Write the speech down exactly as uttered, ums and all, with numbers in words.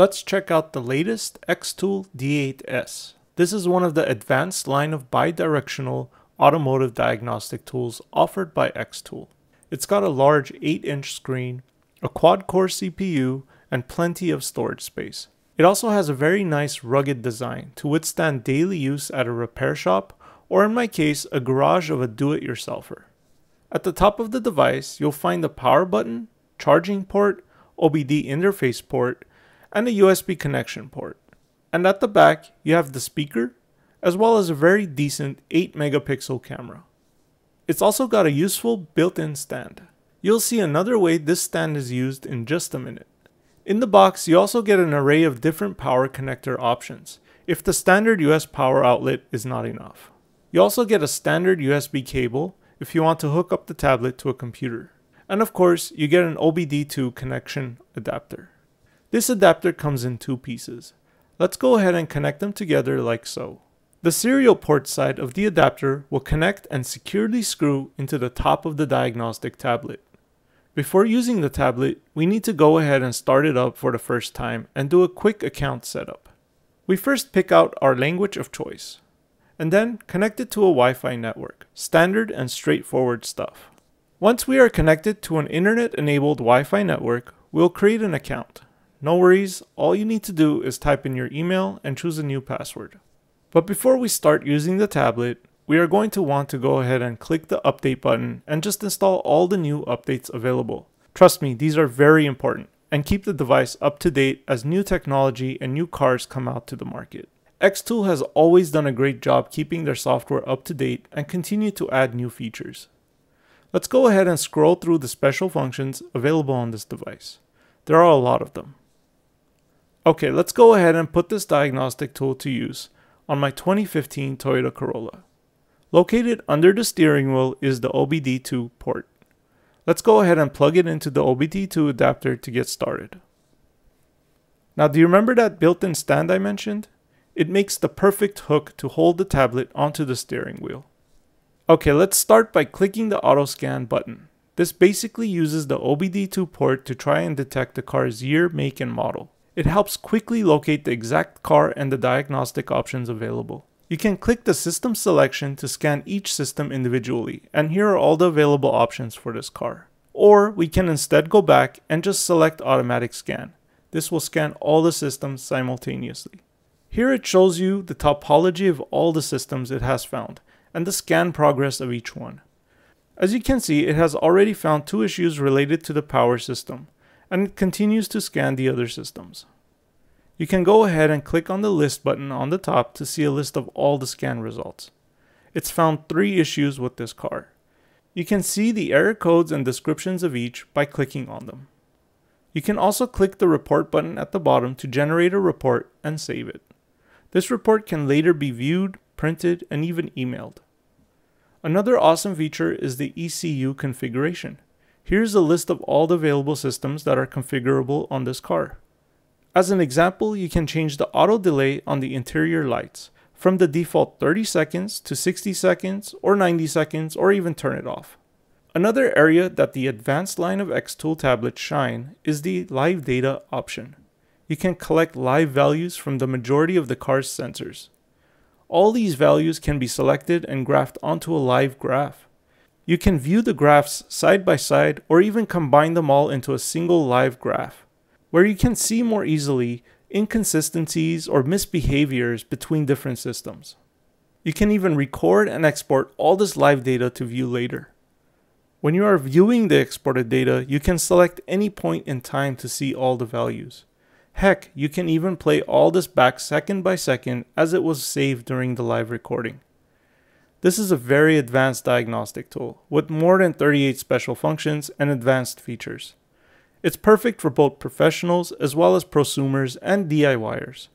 Let's check out the latest Xtool D eight S. This is one of the advanced line of bi-directional automotive diagnostic tools offered by Xtool. It's got a large eight inch screen, a quad-core C P U, and plenty of storage space. It also has a very nice rugged design to withstand daily use at a repair shop, or in my case, a garage of a do-it-yourselfer. At the top of the device, you'll find the power button, charging port, O B D interface port, and a U S B connection port. And at the back, you have the speaker, as well as a very decent eight megapixel camera. It's also got a useful built-in stand. You'll see another way this stand is used in just a minute. In the box, you also get an array of different power connector options, if the standard U S power outlet is not enough. You also get a standard U S B cable if you want to hook up the tablet to a computer. And of course, you get an O B D two connection adapter. This adapter comes in two pieces. Let's go ahead and connect them together like so. The serial port side of the adapter will connect and securely screw into the top of the diagnostic tablet. Before using the tablet, we need to go ahead and start it up for the first time and do a quick account setup. We first pick out our language of choice, and then connect it to a Wi-Fi network. Standard and straightforward stuff. Once we are connected to an internet-enabled Wi-Fi network, we'll create an account. No worries, all you need to do is type in your email and choose a new password. But before we start using the tablet, we are going to want to go ahead and click the update button and just install all the new updates available. Trust me, these are very important, and keep the device up to date as new technology and new cars come out to the market. Xtool has always done a great job keeping their software up to date and continue to add new features. Let's go ahead and scroll through the special functions available on this device. There are a lot of them. Okay, let's go ahead and put this diagnostic tool to use on my twenty fifteen Toyota Corolla. Located under the steering wheel is the O B D two port. Let's go ahead and plug it into the O B D two adapter to get started. Now, do you remember that built-in stand I mentioned? It makes the perfect hook to hold the tablet onto the steering wheel. Okay, let's start by clicking the auto scan button. This basically uses the O B D two port to try and detect the car's year, make, and model. It helps quickly locate the exact car and the diagnostic options available. You can click the system selection to scan each system individually, and here are all the available options for this car. Or we can instead go back and just select automatic scan. This will scan all the systems simultaneously. Here it shows you the topology of all the systems it has found, and the scan progress of each one. As you can see, it has already found two issues related to the power system, and it continues to scan the other systems. You can go ahead and click on the list button on the top to see a list of all the scan results. It's found three issues with this car. You can see the error codes and descriptions of each by clicking on them. You can also click the report button at the bottom to generate a report and save it. This report can later be viewed, printed, and even emailed. Another awesome feature is the E C U configuration. Here's a list of all the available systems that are configurable on this car. As an example, you can change the auto delay on the interior lights from the default thirty seconds to sixty seconds or ninety seconds, or even turn it off. Another area that the advanced line of Xtool tablets shine is the live data option. You can collect live values from the majority of the car's sensors. All these values can be selected and graphed onto a live graph. You can view the graphs side by side, or even combine them all into a single live graph, where you can see more easily inconsistencies or misbehaviors between different systems. You can even record and export all this live data to view later. When you are viewing the exported data, you can select any point in time to see all the values. Heck, you can even play all this back second by second as it was saved during the live recording. This is a very advanced diagnostic tool with more than thirty-eight special functions and advanced features. It's perfect for both professionals as well as prosumers and D I Y ers.